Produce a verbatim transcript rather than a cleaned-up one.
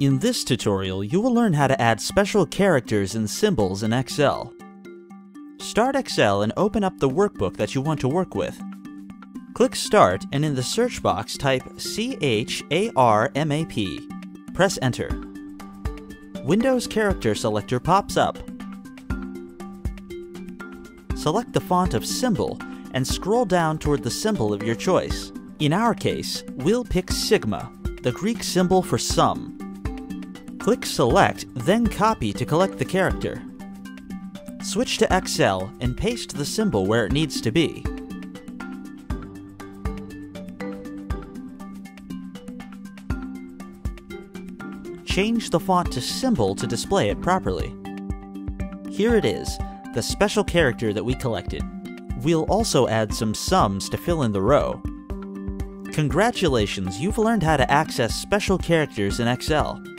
In this tutorial, you will learn how to add special characters and symbols in Excel. Start Excel and open up the workbook that you want to work with. Click Start and in the search box type C H A R M A P. Press Enter. Windows Character Selector pops up. Select the font of Symbol and scroll down toward the symbol of your choice. In our case, we'll pick sigma, the Greek symbol for sum. Click Select, then Copy to collect the character. Switch to Excel and paste the symbol where it needs to be. Change the font to Symbol to display it properly. Here it is, the special character that we collected. We'll also add some sums to fill in the row. Congratulations, you've learned how to access special characters in Excel.